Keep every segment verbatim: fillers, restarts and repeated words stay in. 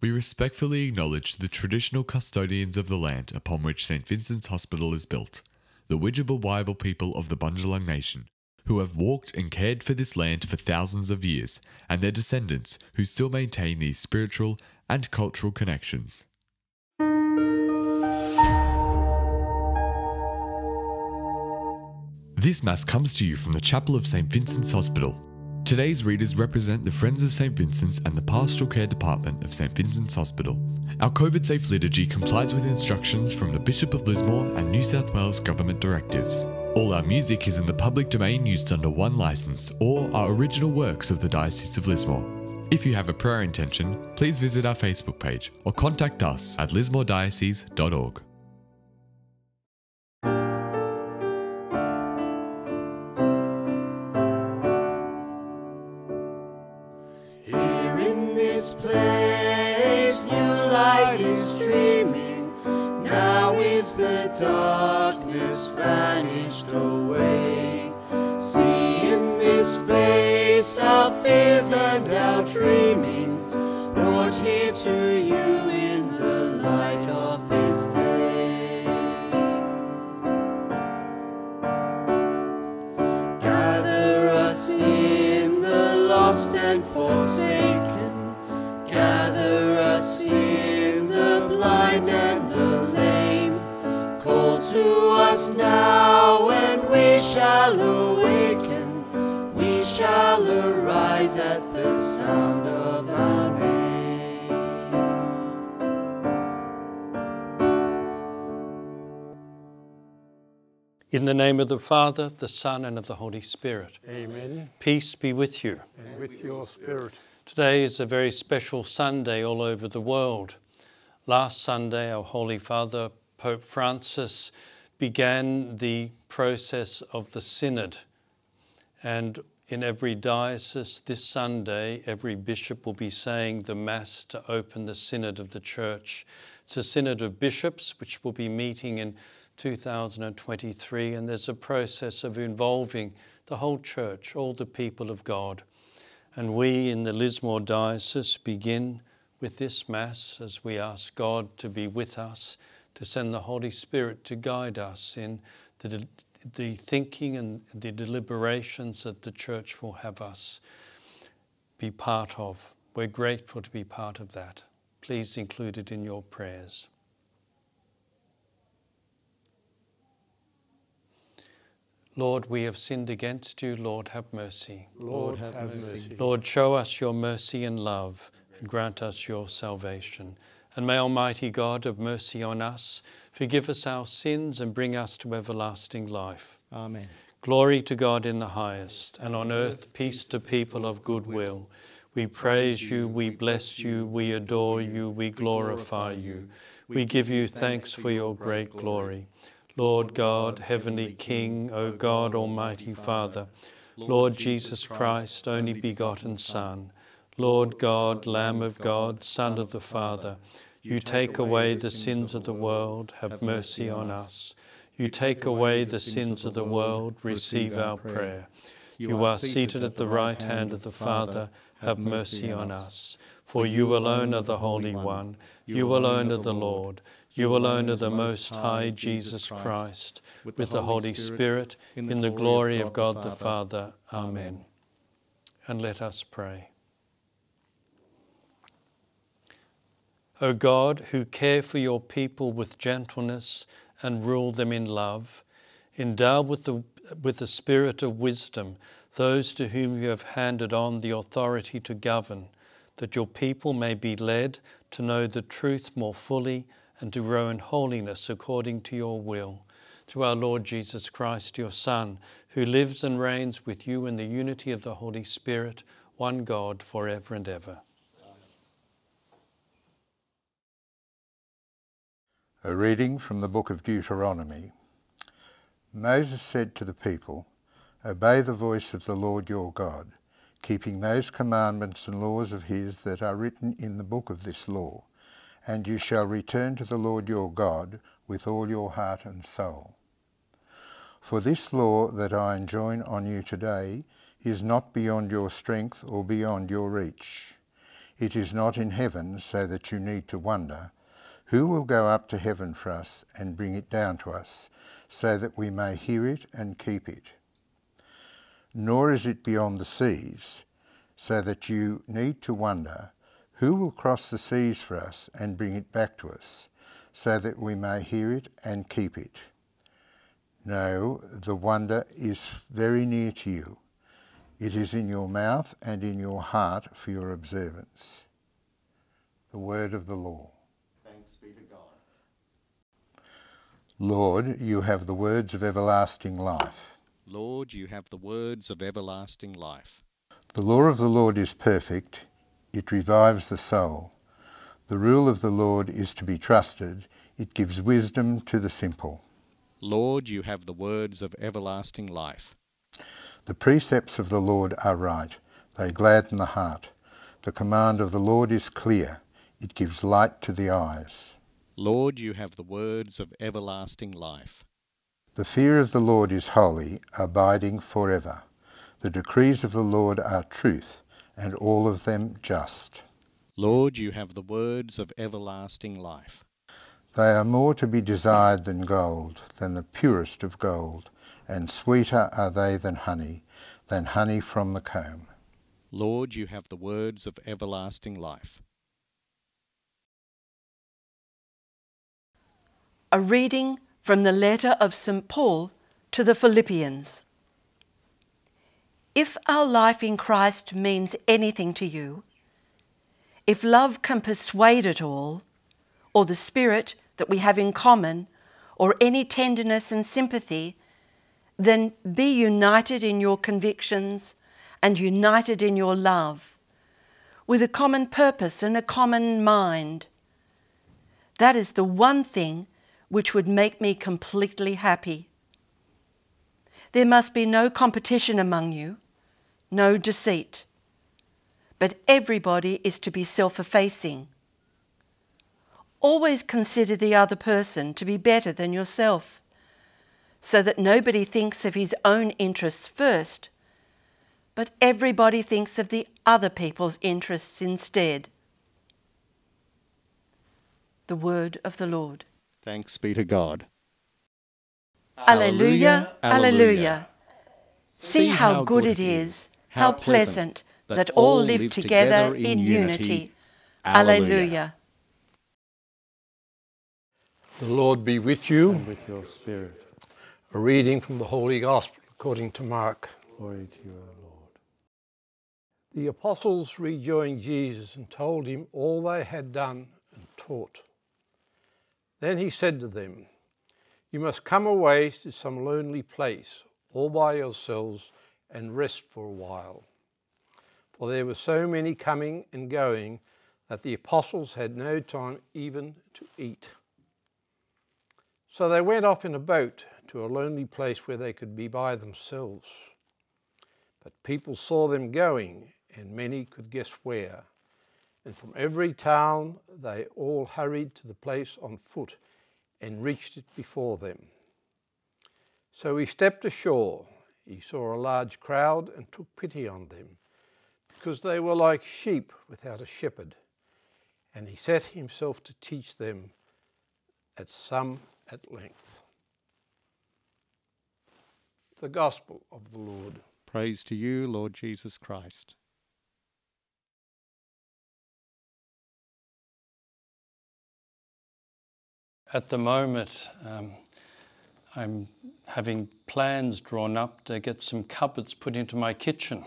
We respectfully acknowledge the traditional custodians of the land upon which Saint Vincent's Hospital is built, the Widjabal-Wyabal people of the Bundjalung Nation, who have walked and cared for this land for thousands of years, and their descendants who still maintain these spiritual and cultural connections. This Mass comes to you from the Chapel of Saint Vincent's Hospital. Today's readers represent the Friends of Saint Vincent's and the Pastoral Care Department of Saint Vincent's Hospital. Our COVID-safe liturgy complies with instructions from the Bishop of Lismore and New South Wales Government directives. All our music is in the public domain used under one license or are original works of the Diocese of Lismore. If you have a prayer intention, please visit our Facebook page or contact us at lismore diocese dot org. The darkness vanished away. See in this place our fears and our dreamings, brought here to you in the light of this day. Gather us in the lost and forsaken, gather us in the blind and the lame. Call to us now and we shall awaken, we shall arise at the sound of our name. In the name of the Father, the Son, and of the Holy Spirit. Amen. Peace be with you. And with your spirit. Today is a very special Sunday all over the world. Last Sunday, our Holy Father, Pope Francis, began the process of the Synod, and in every diocese this Sunday every bishop will be saying the Mass to open the Synod of the Church. It's a Synod of bishops which will be meeting in two thousand twenty-three, and there's a process of involving the whole Church, all the people of God. And we in the Lismore Diocese begin with this Mass as we ask God to be with us, to send the Holy Spirit to guide us in the, the thinking and the deliberations that the Church will have us be part of. We're grateful to be part of that. Please include it in your prayers. Lord, we have sinned against you. Lord, have mercy. Lord, have mercy. Lord, show us your mercy and love, and grant us your salvation. And may Almighty God have mercy on us, forgive us our sins, and bring us to everlasting life. Amen. Glory to God in the highest, and on earth peace to people of good will. We praise you, we bless you, we adore you, we glorify you. We give you thanks for your great glory. Lord God, heavenly King, O God, Almighty Father, Lord Jesus Christ, only begotten Son, Lord God, Lamb of God, Son of the Father, you take away the sins of the world, have mercy on us. You take away the sins of the world, receive our prayer. You are seated at the right hand of the Father, have mercy on us. For you alone are the Holy One, you alone are the Lord, you alone are the Most High, Jesus Christ, with the Holy Spirit, in the glory of God the Father. Amen. And let us pray. O God, who care for your people with gentleness and rule them in love, endow with the, with the spirit of wisdom those to whom you have handed on the authority to govern, that your people may be led to know the truth more fully and to grow in holiness according to your will. Through our Lord Jesus Christ, your Son, who lives and reigns with you in the unity of the Holy Spirit, one God, forever and ever. A reading from the book of Deuteronomy. Moses said to the people, "Obey the voice of the Lord your God, keeping those commandments and laws of his that are written in the book of this law, and you shall return to the Lord your God with all your heart and soul. For this law that I enjoin on you today is not beyond your strength or beyond your reach. It is not in heaven, so that you need to wonder, who will go up to heaven for us and bring it down to us, so that we may hear it and keep it? Nor is it beyond the seas, so that you need to wonder, who will cross the seas for us and bring it back to us, so that we may hear it and keep it? No, the wonder is very near to you. It is in your mouth and in your heart for your observance. The word of the Lord. Thanks be to God. Lord, you have the words of everlasting life. Lord, you have the words of everlasting life. The law of the Lord is perfect. It revives the soul. The rule of the Lord is to be trusted. It gives wisdom to the simple. Lord, you have the words of everlasting life. The precepts of the Lord are right, they gladden the heart. The command of the Lord is clear, it gives light to the eyes. Lord, you have the words of everlasting life. The fear of the Lord is holy, abiding forever. The decrees of the Lord are truth, and all of them just. Lord, you have the words of everlasting life. They are more to be desired than gold, than the purest of gold, and sweeter are they than honey, than honey from the comb. Lord, you have the words of everlasting life. A reading from the letter of Saint Paul to the Philippians. If our life in Christ means anything to you, if love can persuade it all, or the spirit that we have in common, or any tenderness and sympathy, then be united in your convictions and united in your love, with a common purpose and a common mind. That is the one thing which would make me completely happy. There must be no competition among you, no deceit, but everybody is to be self-effacing. Always consider the other person to be better than yourself, so that nobody thinks of his own interests first, but everybody thinks of the other people's interests instead. The word of the Lord. Thanks be to God. Alleluia, alleluia. See how good it is, how pleasant, that all live together in unity. Alleluia. The Lord be with you. And with your spirit. A reading from the Holy Gospel according to Mark. Glory to you, O Lord. The apostles rejoined Jesus and told him all they had done and taught. Then he said to them, "You must come away to some lonely place all by yourselves and rest for a while." For there were so many coming and going that the apostles had no time even to eat. So they went off in a boat to a lonely place where they could be by themselves. But people saw them going, and many could guess where. And from every town they all hurried to the place on foot and reached it before them. So he stepped ashore. He saw a large crowd and took pity on them, because they were like sheep without a shepherd. And he set himself to teach them at some at length. The Gospel of the Lord. Praise to you, Lord Jesus Christ. At the moment, um, I'm having plans drawn up to get some cupboards put into my kitchen,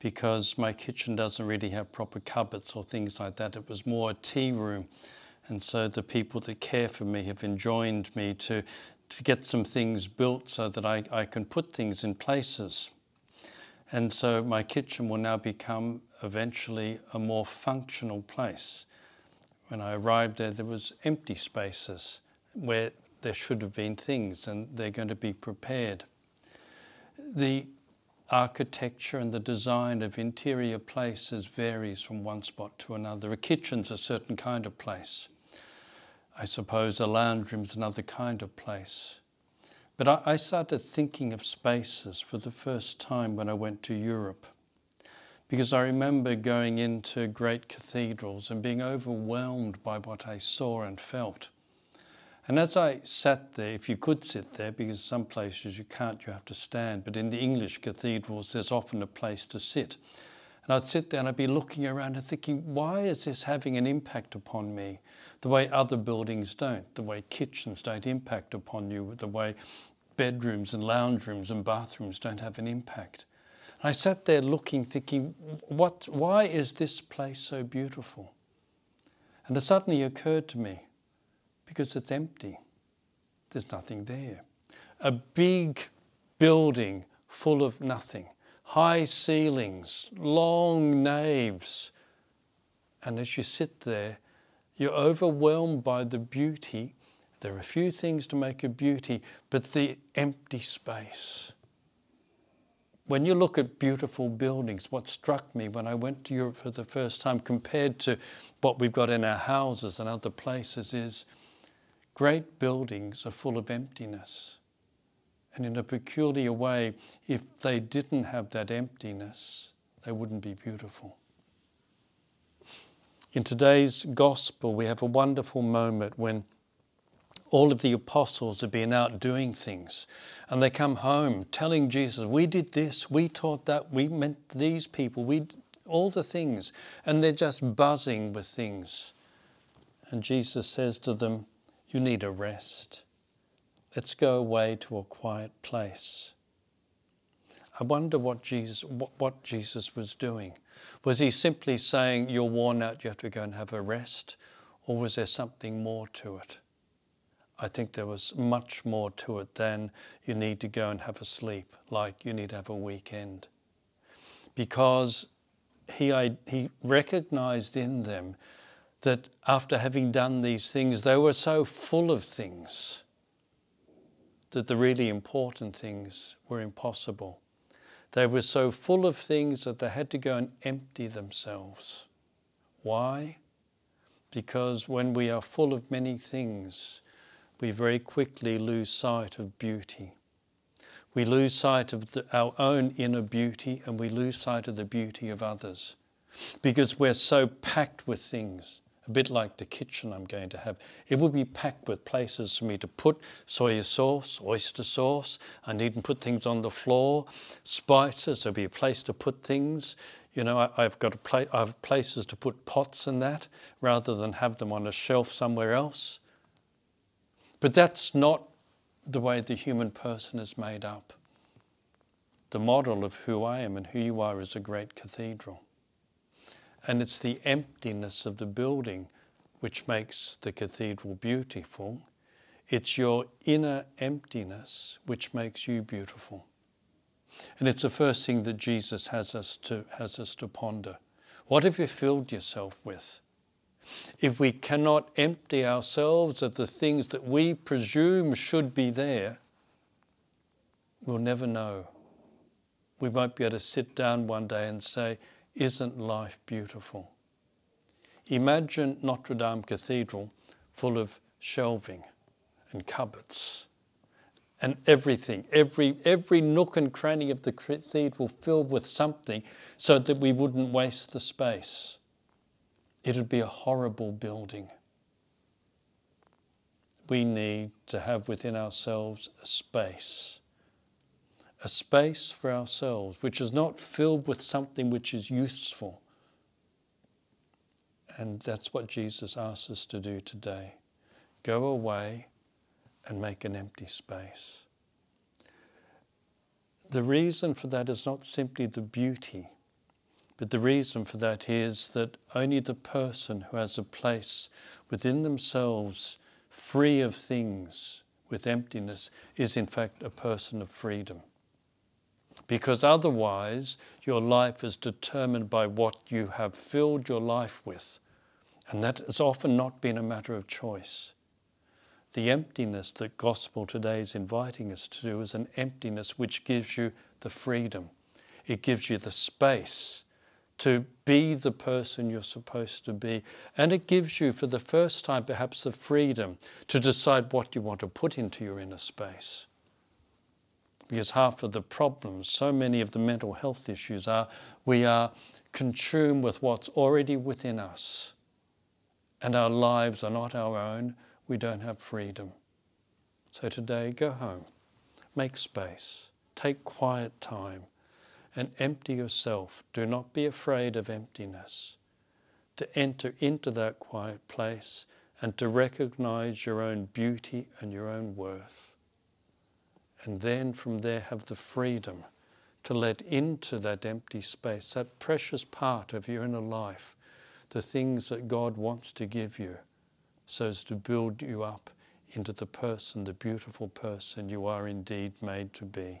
because my kitchen doesn't really have proper cupboards or things like that. It was more a tea room. And so the people that care for me have enjoined me to, to get some things built so that I, I can put things in places. And so my kitchen will now become eventually a more functional place. When I arrived there, there was empty spaces where there should have been things, and they're going to be prepared. The architecture and the design of interior places varies from one spot to another. A kitchen's a certain kind of place. I suppose a lounge room's another kind of place. But I, I started thinking of spaces for the first time when I went to Europe, because I remember going into great cathedrals and being overwhelmed by what I saw and felt. And as I sat there, if you could sit there, because some places you can't, you have to stand, but in the English cathedrals there's often a place to sit. And I'd sit there and I'd be looking around and thinking, why is this having an impact upon me the way other buildings don't, the way kitchens don't impact upon you, the way bedrooms and lounge rooms and bathrooms don't have an impact? And I sat there looking, thinking, what, why is this place so beautiful? And it suddenly occurred to me, because it's empty. There's nothing there. A big building full of nothing. High ceilings, long naves, and as you sit there, you're overwhelmed by the beauty. There are a few things to make a beauty, but the empty space. When you look at beautiful buildings, what struck me when I went to Europe for the first time compared to what we've got in our houses and other places is great buildings are full of emptiness. And in a peculiar way, if they didn't have that emptiness, they wouldn't be beautiful. In today's gospel, we have a wonderful moment when all of the apostles have been out doing things and they come home telling Jesus, we did this, we taught that, we meant these people, we all the things, and they're just buzzing with things. And Jesus says to them, you need a rest. Let's go away to a quiet place. I wonder what Jesus, what, what Jesus was doing. Was he simply saying, you're worn out, you have to go and have a rest? Or was there something more to it? I think there was much more to it than you need to go and have a sleep, like you need to have a weekend. Because he, he recognised in them that after having done these things, they were so full of things that the really important things were impossible. They were so full of things that they had to go and empty themselves. Why? Because when we are full of many things, we very quickly lose sight of beauty. We lose sight of the, our own inner beauty, and we lose sight of the beauty of others because we're so packed with things. A bit like the kitchen I'm going to have. It will be packed with places for me to put soy sauce, oyster sauce. I needn't put things on the floor. Spices, there'll be a place to put things. You know, I, I've got a pla I have places to put pots and that rather than have them on a shelf somewhere else. But that's not the way the human person is made up. The model of who I am and who you are is a great cathedral. And it's the emptiness of the building which makes the cathedral beautiful. It's your inner emptiness which makes you beautiful. And it's the first thing that Jesus has us to, has us to ponder. What have you filled yourself with? If we cannot empty ourselves of the things that we presume should be there, we'll never know. We won't be able to sit down one day and say, isn't life beautiful? Imagine Notre Dame Cathedral full of shelving and cupboards and everything, every, every nook and cranny of the cathedral filled with something so that we wouldn't waste the space. It would be a horrible building. We need to have within ourselves a space. A space for ourselves, which is not filled with something which is useful. And that's what Jesus asks us to do today. Go away and make an empty space. The reason for that is not simply the beauty, but the reason for that is that only the person who has a place within themselves, free of things, with emptiness, is in fact a person of freedom. Because otherwise, your life is determined by what you have filled your life with. And that has often not been a matter of choice. The emptiness that gospel today is inviting us to do is an emptiness which gives you the freedom. It gives you the space to be the person you're supposed to be. And it gives you, for the first time, perhaps the freedom to decide what you want to put into your inner space. Because half of the problems, so many of the mental health issues are, we are can tune with what's already within us, and our lives are not our own. We don't have freedom. So today, go home, make space, take quiet time, and empty yourself. Do not be afraid of emptiness. To enter into that quiet place and to recognize your own beauty and your own worth. And then from there have the freedom to let into that empty space, that precious part of your inner life, the things that God wants to give you, so as to build you up into the person, the beautiful person you are indeed made to be.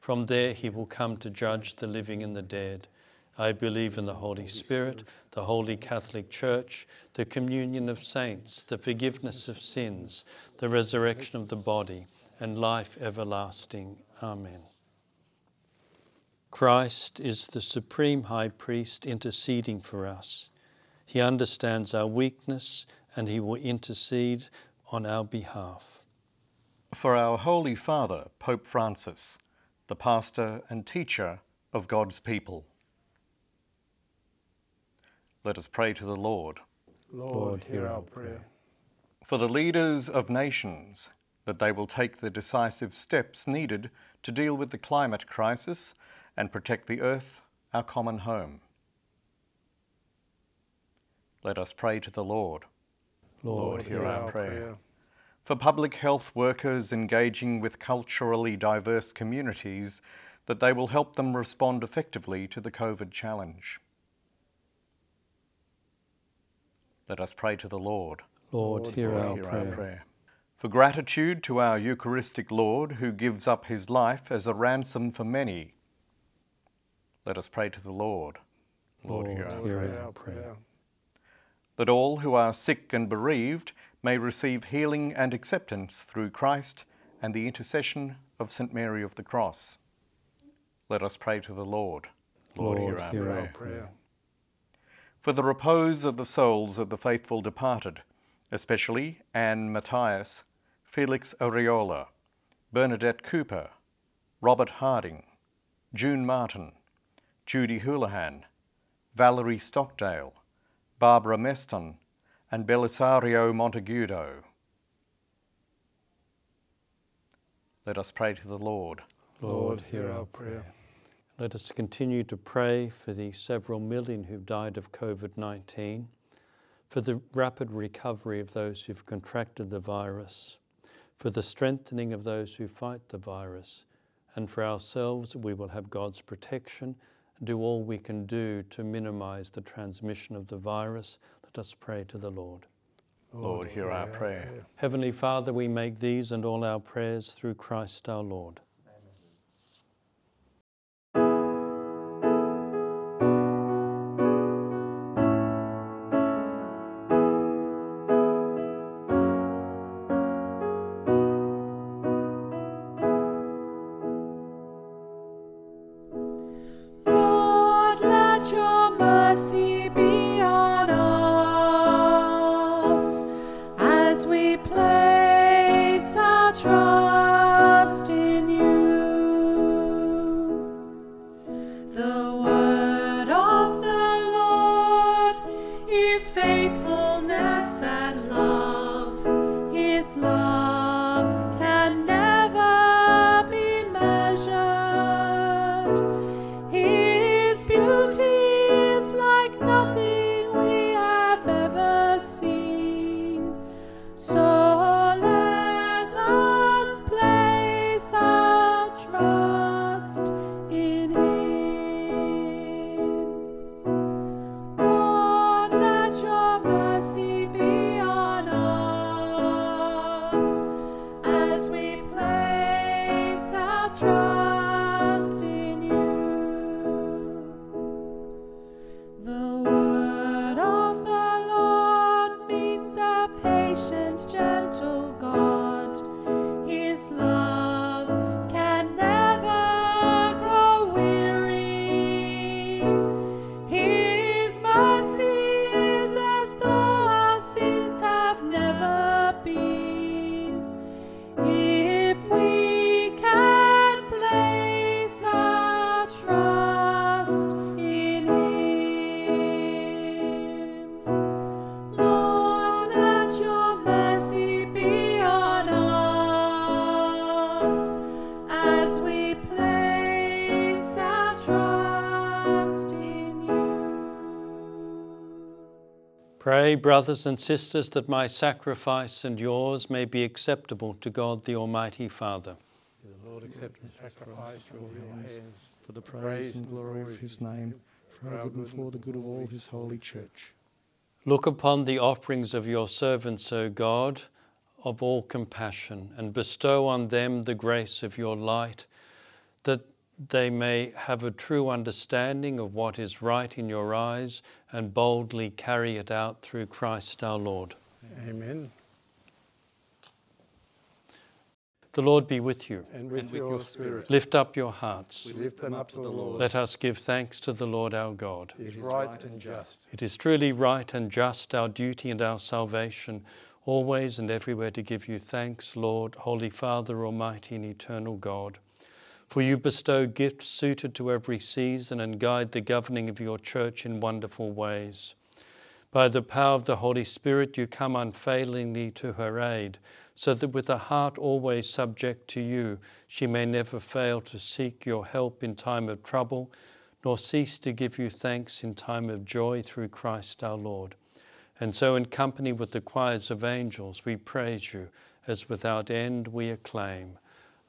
From there he will come to judge the living and the dead. I believe in the Holy Spirit, the Holy Catholic Church, the communion of saints, the forgiveness of sins, the resurrection of the body, and life everlasting. Amen. Christ is the supreme high priest interceding for us. He understands our weakness and he will intercede on our behalf. For our Holy Father, Pope Francis, the pastor and teacher of God's people. Let us pray to the Lord. Lord, hear our prayer. For the leaders of nations, that they will take the decisive steps needed to deal with the climate crisis and protect the earth, our common home. Let us pray to the Lord. Lord, hear our prayer. For public health workers engaging with culturally diverse communities, that they will help them respond effectively to the COVID challenge. Let us pray to the Lord. Lord, hear, Lord, our, hear prayer. our prayer. For gratitude to our Eucharistic Lord, who gives up his life as a ransom for many. Let us pray to the Lord. Lord, Lord hear, our, hear prayer. our prayer. That all who are sick and bereaved may receive healing and acceptance through Christ and the intercession of Saint Mary of the Cross. Let us pray to the Lord. Lord, Lord hear, our, hear prayer. our prayer. For the repose of the souls of the faithful departed, especially Anne Matthias, Felix Areola, Bernadette Cooper, Robert Harding, June Martin, Judy Houlihan, Valerie Stockdale, Barbara Meston, and Belisario Montegudo. Let us pray to the Lord. Lord, hear our prayer. Let us continue to pray for the several million who've died of COVID nineteen, for the rapid recovery of those who've contracted the virus, for the strengthening of those who fight the virus, and for ourselves, we will have God's protection and do all we can do to minimize the transmission of the virus. Let us pray to the Lord. Lord, hear our prayer. Heavenly Father, we make these and all our prayers through Christ our Lord. We place our trust in you. Pray, brothers and sisters, that my sacrifice and yours may be acceptable to God the Almighty Father. May the Lord accept and sacrifice your hands for the praise and glory of his name, for our good and for the good of all his holy church. Look upon the offerings of your servants, O God, of all compassion, and bestow on them the grace of your light, that they may have a true understanding of what is right in your eyes and boldly carry it out through Christ our Lord. Amen. The Lord be with you. And with, and with your, your spirit. Lift up your hearts. We lift them up to the Lord. Let us give thanks to the Lord our God. It is right and just. It is truly right and just, our duty and our salvation, always and everywhere to give you thanks, Lord, Holy Father, Almighty and eternal God. For you bestow gifts suited to every season and guide the governing of your church in wonderful ways. By the power of the Holy Spirit, you come unfailingly to her aid, so that with a heart always subject to you, she may never fail to seek your help in time of trouble, nor cease to give you thanks in time of joy through Christ our Lord. And so in company with the choirs of angels, we praise you, as without end we acclaim.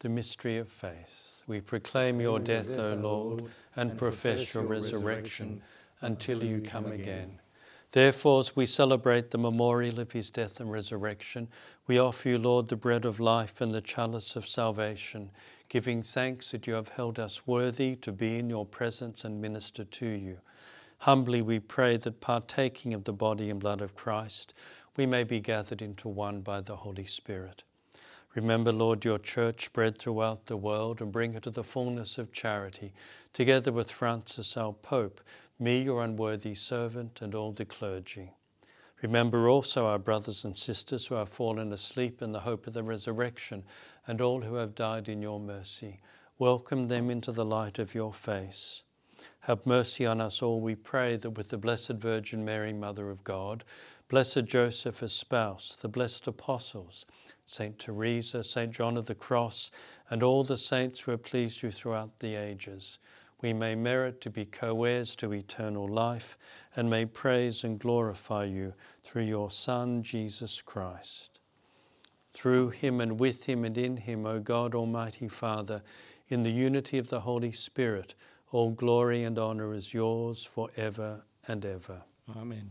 The mystery of faith. We proclaim your death, O Lord, and profess your resurrection until you come again. Therefore, as we celebrate the memorial of his death and resurrection, we offer you, Lord, the bread of life and the chalice of salvation, giving thanks that you have held us worthy to be in your presence and minister to you. Humbly we pray that, partaking of the body and blood of Christ, we may be gathered into one by the Holy Spirit. Remember, Lord, your church spread throughout the world and bring her to the fullness of charity, together with Francis, our Pope, me, your unworthy servant, and all the clergy. Remember also our brothers and sisters who have fallen asleep in the hope of the resurrection, and all who have died in your mercy. Welcome them into the light of your face. Have mercy on us all, we pray, that with the Blessed Virgin Mary, Mother of God, Blessed Joseph, her spouse, the blessed apostles, Saint Teresa, Saint John of the Cross, and all the saints who have pleased you throughout the ages, we may merit to be co-heirs to eternal life and may praise and glorify you through your Son, Jesus Christ. Through him and with him and in him, O God, Almighty Father, in the unity of the Holy Spirit, all glory and honor is yours forever and ever. Amen.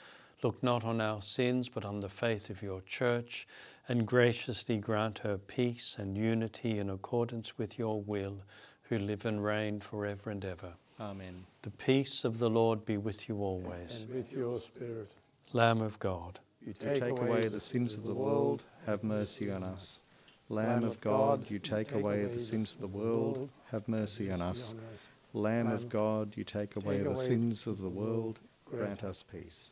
look not on our sins, but on the faith of your Church, and graciously grant her peace and unity in accordance with your will, who live and reign forever and ever. Amen. The peace of the Lord be with you always. And with your spirit. Lamb of God, you take away the sins of the world, have mercy on us. Lamb of God, you take away the sins of the world, have mercy on us. Lamb of God, you take away the sins of the world, grant us peace.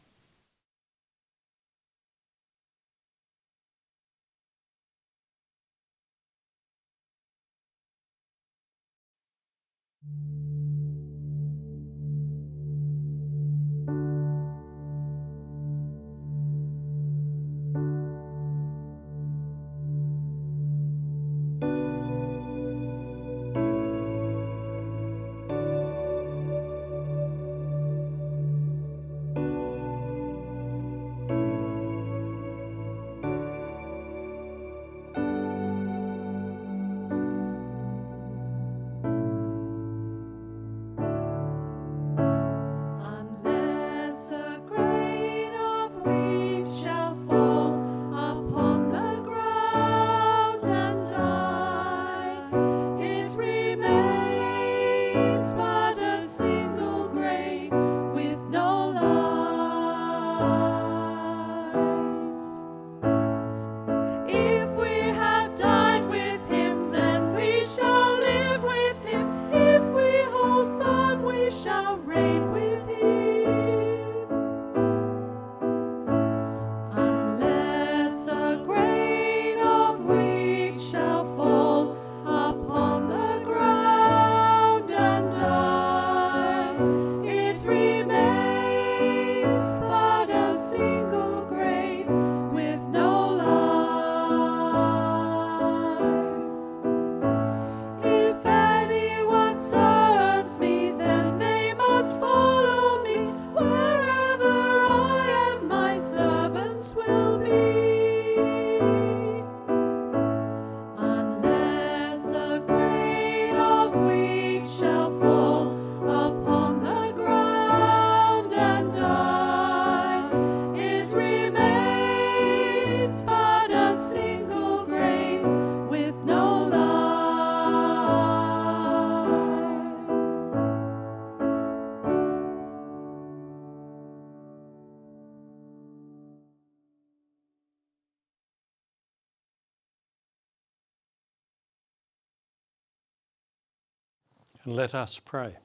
And let us pray.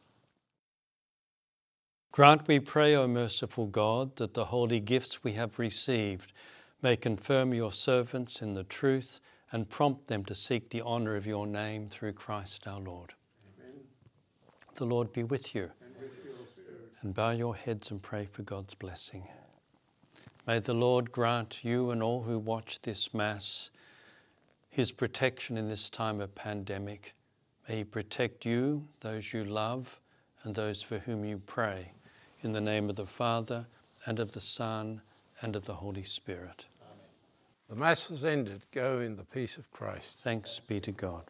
Grant, we pray, O merciful God, that the holy gifts we have received may confirm your servants in the truth and prompt them to seek the honour of your name through Christ our Lord. Amen. The Lord be with you. And with your spirit. And bow your heads and pray for God's blessing. May the Lord grant you and all who watch this Mass his protection in this time of pandemic. May he protect you, those you love, and those for whom you pray. In the name of the Father, and of the Son, and of the Holy Spirit. Amen. The Mass has ended. Go in the peace of Christ. Thanks be to God.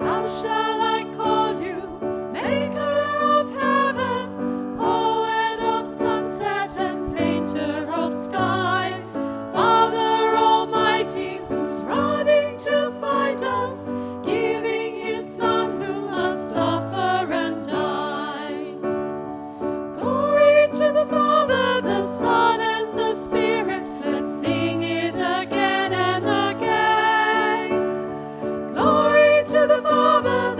How shall I call you, Maker? Father,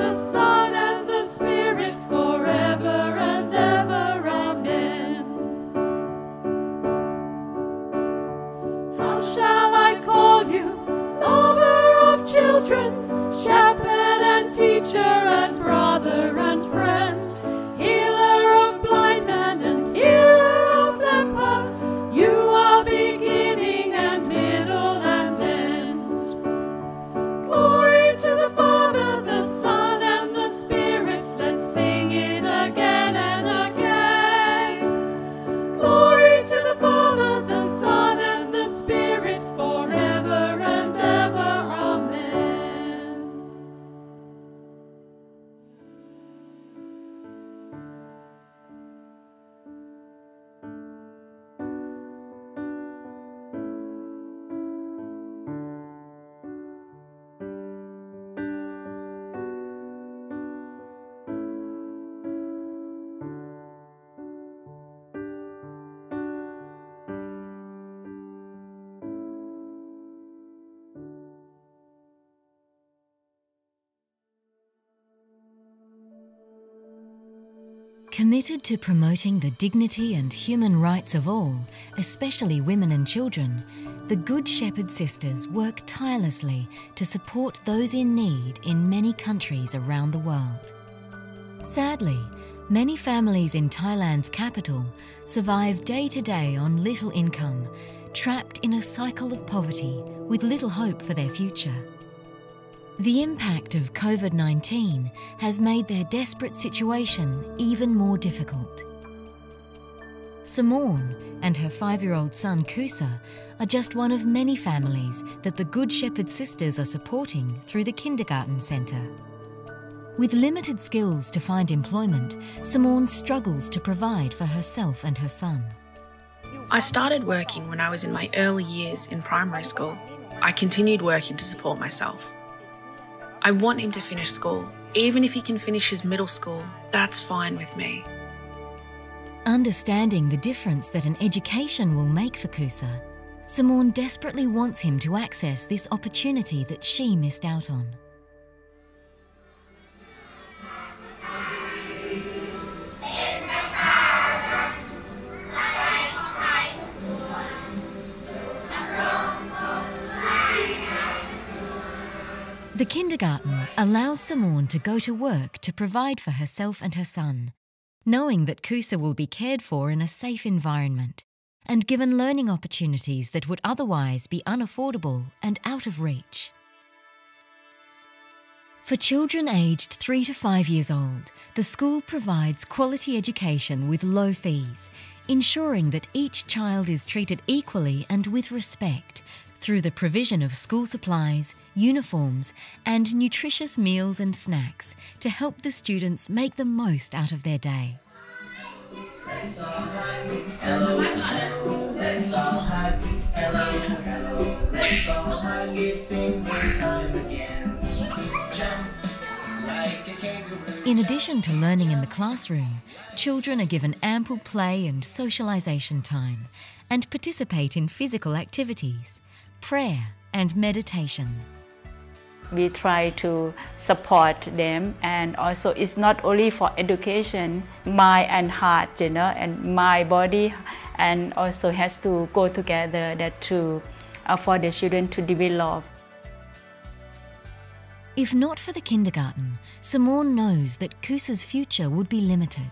Committed to promoting the dignity and human rights of all, especially women and children, the Good Shepherd Sisters work tirelessly to support those in need in many countries around the world. Sadly, many families in Thailand's capital survive day to day on little income, trapped in a cycle of poverty with little hope for their future. The impact of COVID nineteen has made their desperate situation even more difficult. Simone and her five-year-old son Kusa are just one of many families that the Good Shepherd Sisters are supporting through the kindergarten centre. With limited skills to find employment, Simone struggles to provide for herself and her son. I started working when I was in my early years in primary school. I continued working to support myself. I want him to finish school. Even if he can finish his middle school, that's fine with me. Understanding the difference that an education will make for Kusa, Simone desperately wants him to access this opportunity that she missed out on. The kindergarten allows Simone to go to work to provide for herself and her son, knowing that Kusa will be cared for in a safe environment and given learning opportunities that would otherwise be unaffordable and out of reach. For children aged three to five years old, the school provides quality education with low fees, ensuring that each child is treated equally and with respect, through the provision of school supplies, uniforms, and nutritious meals and snacks to help the students make the most out of their day. In addition to learning in the classroom, children are given ample play and socialisation time and participate in physical activities, prayer and meditation. We try to support them, and also it's not only for education, mind and heart, you know, and my body, and also has to go together that to uh, for the children to develop. If not for the kindergarten, Simone knows that Kusa's future would be limited.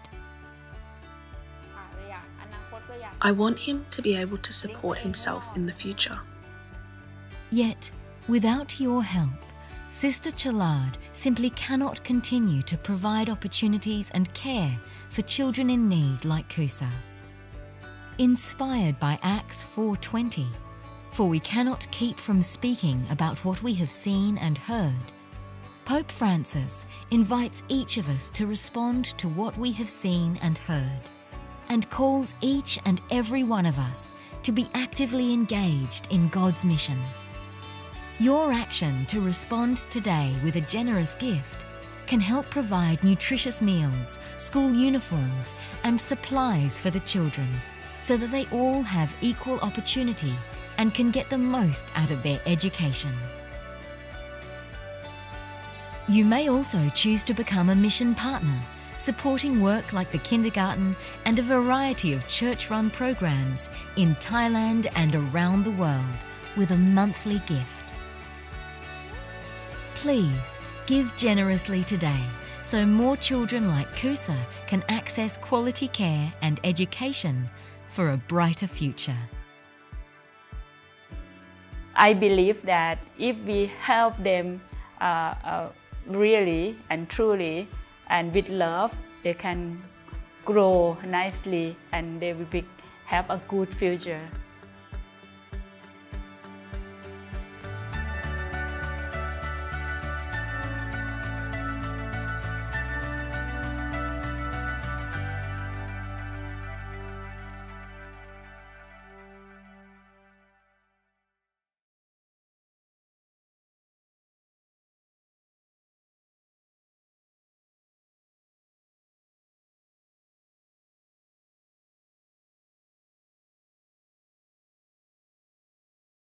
I want him to be able to support himself in the future. Yet, without your help, Sister Chalard simply cannot continue to provide opportunities and care for children in need like Kusa. Inspired by Acts four twenty, for we cannot keep from speaking about what we have seen and heard, Pope Francis invites each of us to respond to what we have seen and heard, and calls each and every one of us to be actively engaged in God's mission. Your action to respond today with a generous gift can help provide nutritious meals, school uniforms, and supplies for the children so that they all have equal opportunity and can get the most out of their education. You may also choose to become a mission partner, supporting work like the kindergarten and a variety of church-run programs in Thailand and around the world with a monthly gift. Please give generously today so more children like Kusa can access quality care and education for a brighter future. I believe that if we help them uh, uh, really and truly and with love, they can grow nicely and they will be, have a good future.